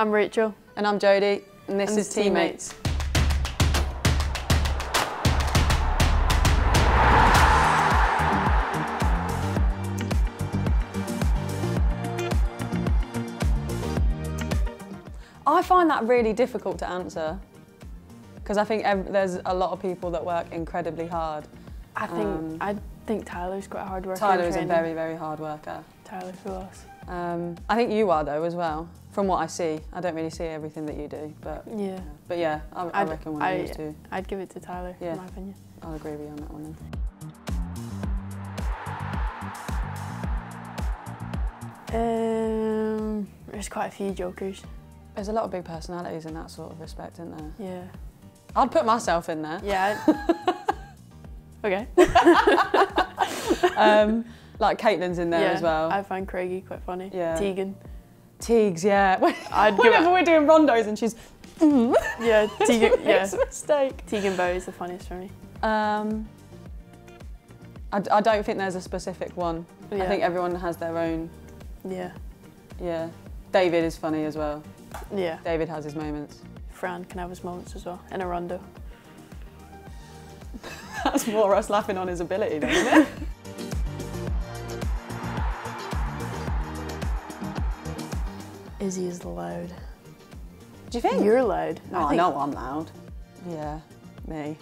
I'm Rachel. And I'm Jodie. And this is Teammates. I find that really difficult to answer because I think there's a lot of people that work incredibly hard. I think Tyler's quite a hard worker. Tyler is a very, very hard worker. Tyler for us. I think you are though as well. From what I see, I don't really see everything that you do, but yeah. But yeah, I reckon one of those two. I'd give it to Tyler, yeah. In my opinion. I'll agree with you on that one then. There's quite a few jokers. There's a lot of big personalities in that sort of respect, isn't there? Yeah. I'd put myself in there. Yeah. Okay. Like Caitlin's in there, yeah, as well. I find Craigie quite funny. Yeah. Teagan. Teags, yeah. Whenever we're doing rondos and she's. Yeah, Teagan. Yeah. It's a mistake. Teagan Bowie is the funniest for me. I don't think there's a specific one. Yeah. I think everyone has their own. Yeah. Yeah. David is funny as well. Yeah. David has his moments. Fran can have his moments as well, in a rondo. That's more us laughing on his ability, though, isn't it? Izzy is loud. Do you think? You're loud. No, I know I'm loud. Yeah, me.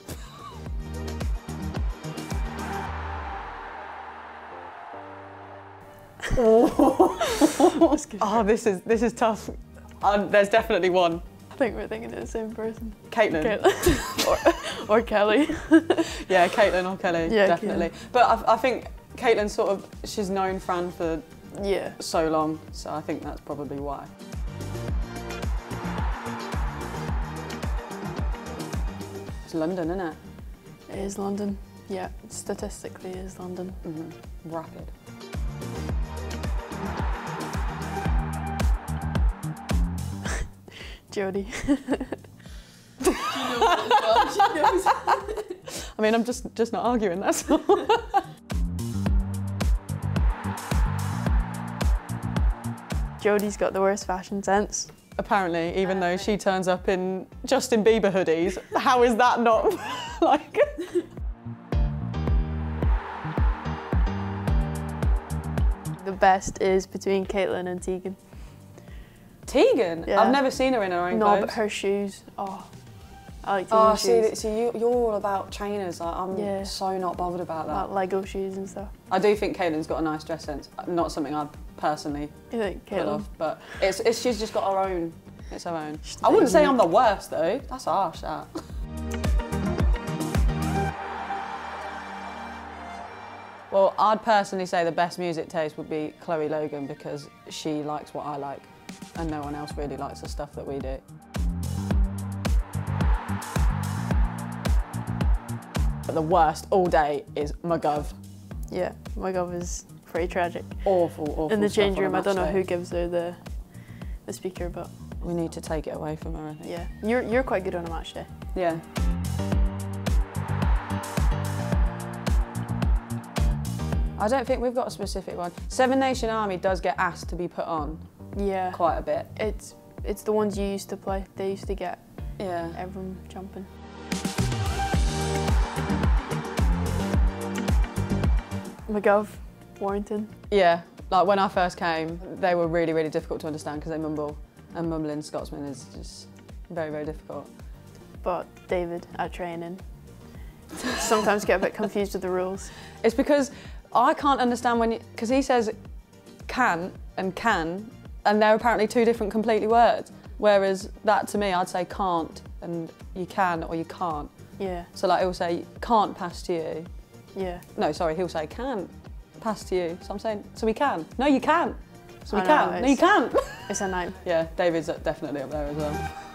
Oh, this is tough. There's definitely one. I think we're thinking of the same person. Caitlin. Caitlin. Or Kelly. Yeah, Caitlin or Kelly, yeah, definitely. Caitlin. But I think Caitlin sort of, she's known Fran for so long, so I think that's probably why. It's London, isn't it? It is London. Yeah, statistically it is London. Mm-hmm. Rapid. Jodie. I mean, I'm just not arguing, that's all. Jodie's got the worst fashion sense. Apparently, even though she turns up in Justin Bieber hoodies, how is that not like? The best is between Caitlin and Teagan. Teagan? Yeah. I've never seen her in her own clothes. No, but her shoes. Oh, I like Teagan's shoes. See, so you're all about trainers. Like, I'm so not bothered about that. Like Lego shoes and stuff. I do think Caitlin's got a nice dress sense. Not something I'd personally pull off, but it's she's just got her own. It's her own. I wouldn't say I'm the worst though. That's harsh. That. Well, I'd personally say the best music taste would be Chloe Logan because she likes what I like. And no one else really likes the stuff that we do. But the worst all day is my gov. Yeah, my gov is pretty tragic. Awful, awful. In the change room, I don't know who gives her the speaker, but we need to take it away from her, I think. Yeah, you're quite good on a match day. Yeah. I don't think we've got a specific one. Seven Nation Army does get asked to be put on. Yeah. Quite a bit. It's the ones you used to play. They used to get everyone jumping. McGov, Warrington. Yeah, like when I first came, they were really, really difficult to understand because they mumble. And mumbling Scotsman is just very, very difficult. But David, at training, sometimes get a bit confused with the rules. It's because I can't understand when, because he says can, and they're apparently two different completely words. Whereas that to me, I'd say can't and you can or you can't. Yeah. So like he'll say can't pass to you. Yeah. No, sorry, he'll say can pass to you. So I'm saying, so we can. No, you can't. So we can. No, you can't. It's a name. Yeah, David's definitely up there as well.